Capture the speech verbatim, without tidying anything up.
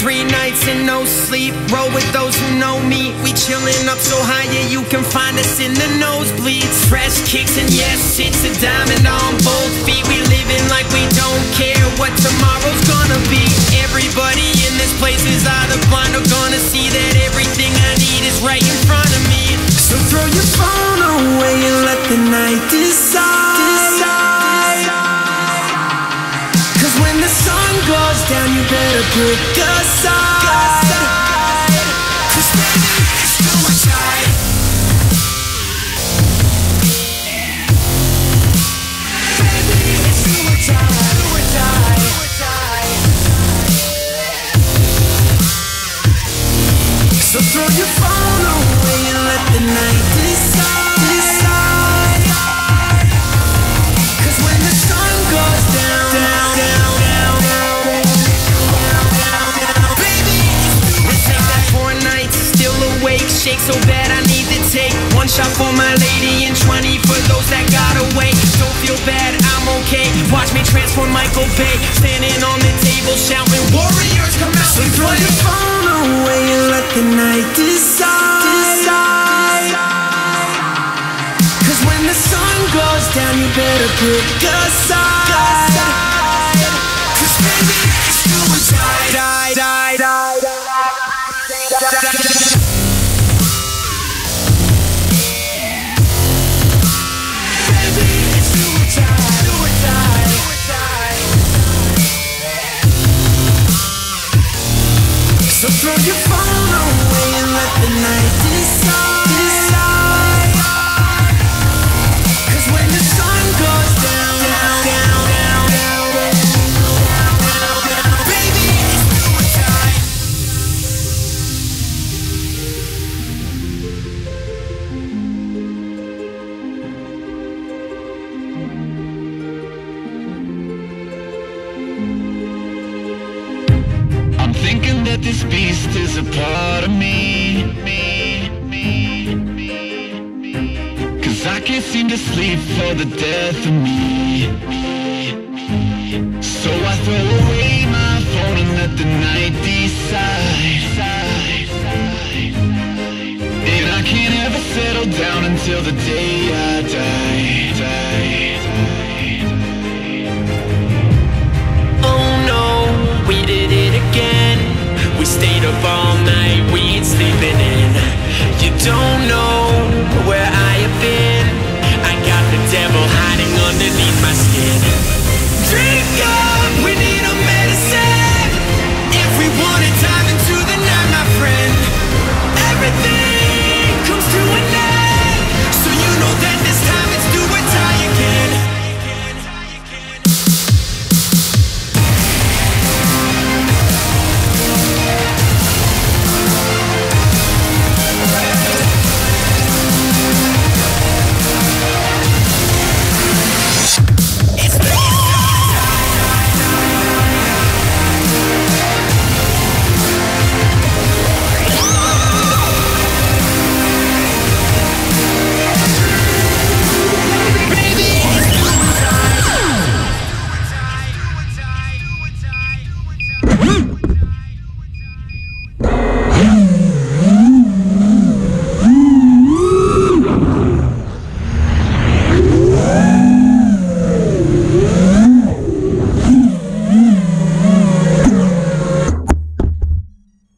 Three nights and no sleep, roll with those who know me. We chillin' up so high, yeah, you can find us in the nosebleeds. Fresh kicks and yes, it's a diamond on both feet. We livin' like we don't care what tomorrow's gonna be. Everybody in this place is either blind or gonna see that everything I need is right in front of me. So throw your phone away and let the night decide. Goes down, you better pick a side, 'cause baby, it's too much time. Baby, it's too much time. So throw your phone away and let the night decide, decide. 'Cause when the sun goes down, down, down, shake so bad I need to take one shot for my lady and twenty for those that got away. Don't feel bad, I'm okay. Watch me transform Michael Bay, standing on the table shouting, warriors come out. So throw your phone away and let the night decide, decide. 'Cause when the sun goes down, you better pick a side, 'cause baby, it's suicide. Die, die, die, die. So throw your phone away and let the night decide, decide. 'Cause when the sun goes down, down, down, down, down, down, down, down, down, baby, it's suicide. That this beast is a part of me, me, me, me, me. 'Cause I can't seem to sleep for the death of me, me, me. So I throw away my phone and let the night decide. And I can't ever settle down until the day I die.